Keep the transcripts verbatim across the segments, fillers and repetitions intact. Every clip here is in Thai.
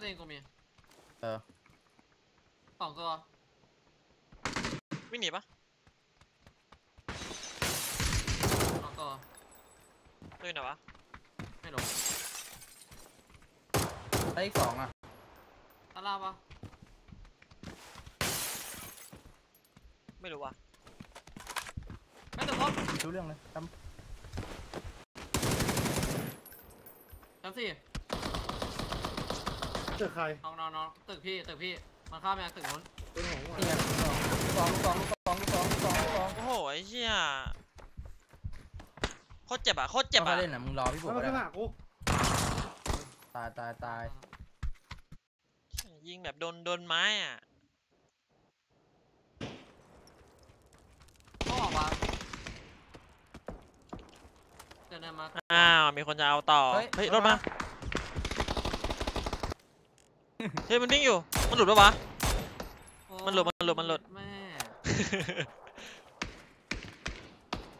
ตัวเองกูมีเออสองตัววิ่งหนีปะสองตัวตัวไหนวะไม่รู้ไอ้สองอ่ะตาลาปะไม่รู้ว่ะไม่ต้องพูดรู้เรื่องเลยจำจำสิตึกใครน้องน้องน้องตึกพี่ตึกพี่มันข้ามไปตึกนู้นตึกของผมเนี่ยสองสองสองสองสองสองโอ้โหไอ้เหี้ยโคตรเจ็บอ่ะโคตรเจ็บอ่ะเล่นอ่ะมึงรอพี่บุ๋มได้ไหมตายตายตายยิงแบบโดนโดนไม้อ่ะออกมาเดินมาอ้าวมีคนจะเอาต่อเฮ้ยรถมาเฮ้ยมันวิ่งอยู่มันหลุดปะวะมันหลุดมันหลุดมันหลุดแม่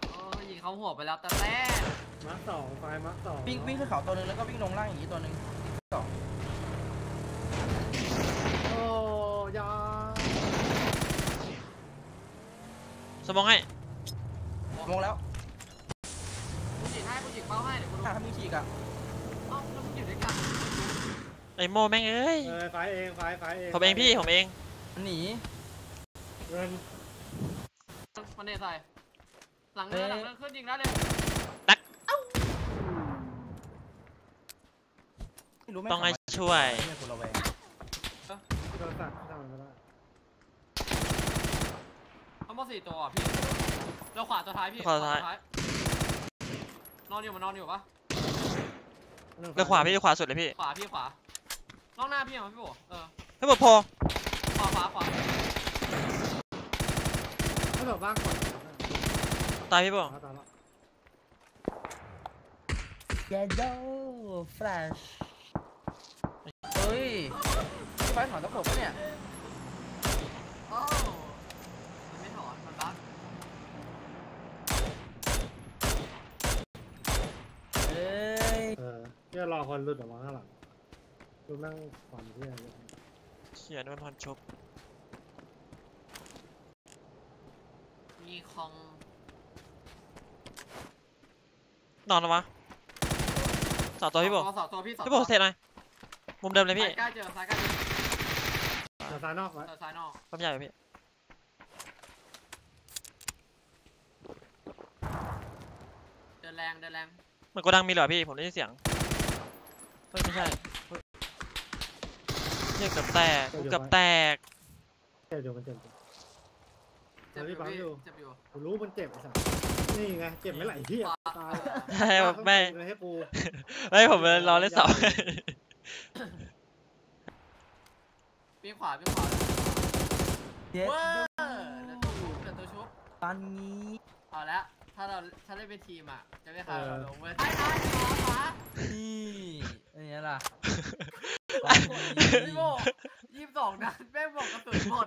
โอ้ยิงเขาหัวไปแล้วแต่แรกมาสองไฟมาสองวิ่งวิ่งขึ้นเขาตัวนึงแล้วก็วิ่งลงล่างอย่างนี้ตัวนึงสองโอ้ยาสมองให้สมองแล้วผู้ฉีดให้ผู้ฉีดเป้าให้เดี๋ยวผู้ดูถ้าผู้ฉีดอ่ะเอ้าแล้วผู้อยู่ด้วยกันไอโม่แม่งเอ้ยฝ่ายเองฝ่ายฝ่ายเองผมเองพี่ผมเองมันหนีมันเดทใส่หลังเนินหลังเนินขึ้นยิงได้เลยตักต้องให้ช่วยเขาหมดสี่ตัวพี่เราขวาตัวท้ายพี่ขวาตัวท้ายนอนอยู่มันนอนอยู่ปะเราขวาพี่ขวาสุดเลยพี่ขวาพี่ขวาน้องหน้าพี่เหรอพี่บุ๋มเออพี่บุ๋มพอขวาขวาขวาพี่บุ๋มบ้างก่อนตายพี่บุ๋มเย้โย่แฟลชเฮ้ยพี่ไปถอนตะขบปะเนี่ยโอ้มันไม่ถอนมันบั๊กเฮ้ยเออเดี๋ยวรอคนหลุดออกมาข้างหลังรูปนั่งฝันเพื่อนเขียนมันพันชกมีคองนอนหรอวะสอดตัวพี่บอกสอดตัวพี่สอดพี่บอกเสร็จเลยมุมเดิมเลยพี่กล้าเจอสายกล้าเจอสายซ้ายนอกวะสายนอกความใหญ่เลยพี่เดินแรงเดินแรงเหมือนโกดังมีเหรอพี่ผมได้ยินเสียงไม่ใช่เกือบแตกเกือบแตกเจ็บอยู่มันเจ็บเจ็บอยู่เจ็บอยู่ผมรู้มันเจ็บไอ้สัสนี่ไงเจ็บไม่ไหลที่อ่ะตายใช่ไม่ให้กูไม่ผมรอเล่นเสาปีขวาปีขวาเยอะตัวชุบตัวชุบตอนนี้เอาละถ้าเราถ้าได้เป็นทีมอ่ะจะไม่ขาดเราลงเว้ยตายตายขวาขวานี่อะไรเงี้ยล่ะยี่สิบสองนัดแม่งบอกกระสุนหมด